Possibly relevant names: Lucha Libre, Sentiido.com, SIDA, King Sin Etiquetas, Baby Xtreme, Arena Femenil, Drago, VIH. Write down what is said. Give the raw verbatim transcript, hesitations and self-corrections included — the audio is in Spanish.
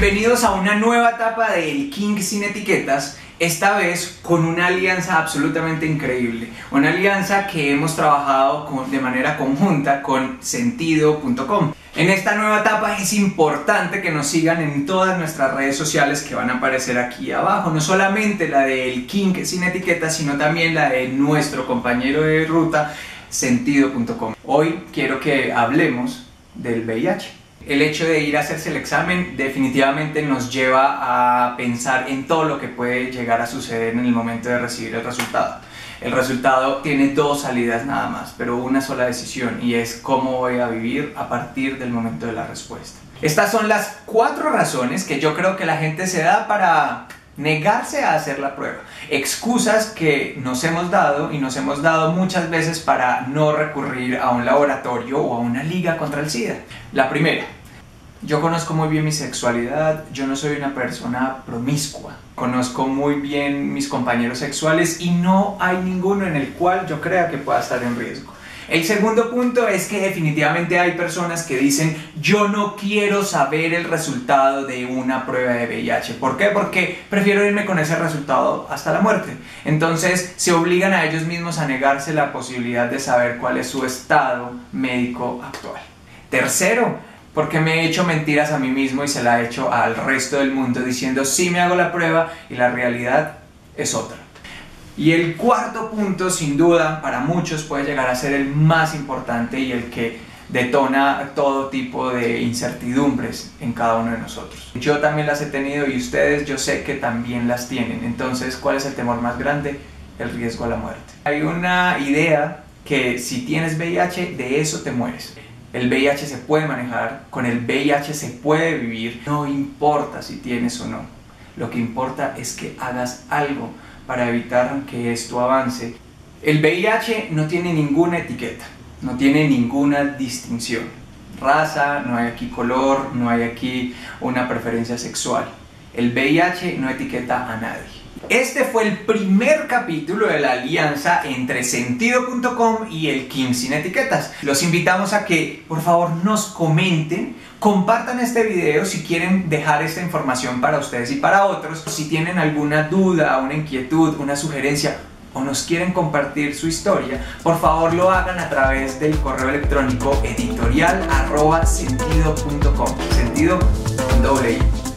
Bienvenidos a una nueva etapa del King Sin Etiquetas, esta vez con una alianza absolutamente increíble, una alianza que hemos trabajado con, de manera conjunta con Sentiido punto com. En esta nueva etapa es importante que nos sigan en todas nuestras redes sociales que van a aparecer aquí abajo, no solamente la del King Sin Etiquetas, sino también la de nuestro compañero de ruta, Sentiido punto com. Hoy quiero que hablemos del V I H. El hecho de ir a hacerse el examen definitivamente nos lleva a pensar en todo lo que puede llegar a suceder en el momento de recibir el resultado. El resultado tiene dos salidas nada más, pero una sola decisión, y es cómo voy a vivir a partir del momento de la respuesta. Estas son las cuatro razones que yo creo que la gente se da para negarse a hacer la prueba. Excusas que nos hemos dado y nos hemos dado muchas veces para no recurrir a un laboratorio o a una liga contra el SIDA. La primera: yo conozco muy bien mi sexualidad, yo no soy una persona promiscua. Conozco muy bien mis compañeros sexuales y no hay ninguno en el cual yo crea que pueda estar en riesgo. El segundo punto es que definitivamente hay personas que dicen: yo no quiero saber el resultado de una prueba de V I H. ¿Por qué? Porque prefiero irme con ese resultado hasta la muerte. Entonces se obligan a ellos mismos a negarse la posibilidad de saber cuál es su estado médico actual. Tercero, porque me he hecho mentiras a mí mismo y se la he hecho al resto del mundo diciendo: sí, me hago la prueba y la realidad es otra. Y el cuarto punto, sin duda, para muchos puede llegar a ser el más importante y el que detona todo tipo de incertidumbres en cada uno de nosotros. Yo también las he tenido y ustedes, yo sé que también las tienen. Entonces, ¿cuál es el temor más grande? El riesgo a la muerte. Hay una idea que si tienes V I H, de eso te mueres. El V I H se puede manejar, con el V I H se puede vivir, no importa si tienes o no. Lo que importa es que hagas algo para evitar que esto avance. El V I H no tiene ninguna etiqueta, no tiene ninguna distinción. Raza, no hay aquí color, no hay aquí una preferencia sexual. El V I H no etiqueta a nadie. Este fue el primer capítulo de la alianza entre Sentiido punto com y el King Sin Etiquetas. Los invitamos a que, por favor, nos comenten, compartan este video si quieren dejar esta información para ustedes y para otros. Si tienen alguna duda, una inquietud, una sugerencia o nos quieren compartir su historia, por favor lo hagan a través del correo electrónico editorial arroba sentido punto com. Sentido con doble i.